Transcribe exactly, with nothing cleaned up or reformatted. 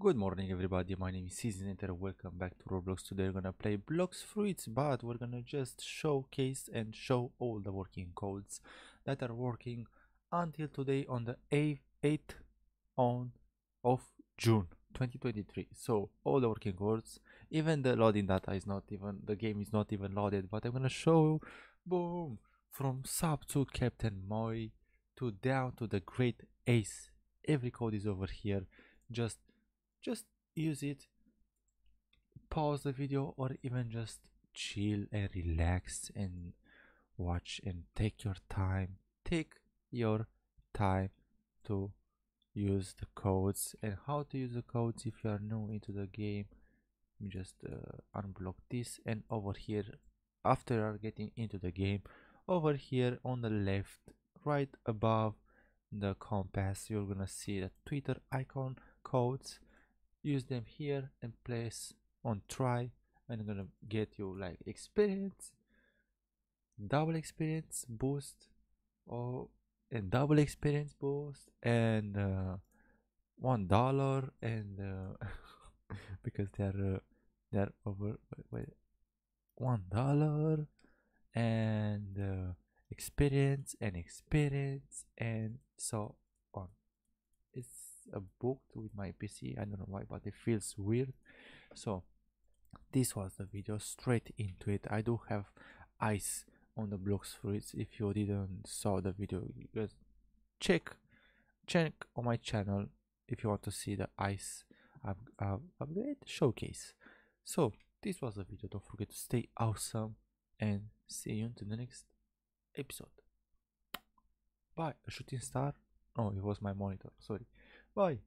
Good morning everybody, my name is Season and welcome back to Roblox. Today we're gonna play Blocks Fruits, but we're gonna just showcase and show all the working codes that are working until today on the eighth of June twenty twenty-three. So all the working codes, even the loading data is not even, the game is not even loaded, but I'm gonna show, boom, from sub to Captain Moi to down to the great ace. Every code is over here. Just Just use it, pause the video, or even just chill and relax and watch and take your time. Take your time to use the codes and how to use the codes if you are new into the game. Just uh, unblock this, and over here, after you are getting into the game, over here on the left, right above the compass, you're gonna see the Twitter icon codes. Use them here and place on try, and I'm gonna get you like experience, double experience boost, or and double experience boost, and uh, one dollar, and uh, because they are uh, they're over wait, wait, one dollar and uh, experience and experience and so on. It's a book with my P C. I don't know why, but it feels weird. So this was the video, straight into it. I do have ice on the Blocks Fruits. If you didn't saw the video, just check check on my channel if you want to see the ice upgrade showcase. So this was the video. Don't forget to stay awesome and see you until the next episode. Bye. A shooting star? Oh, it was my monitor, sorry. Bye.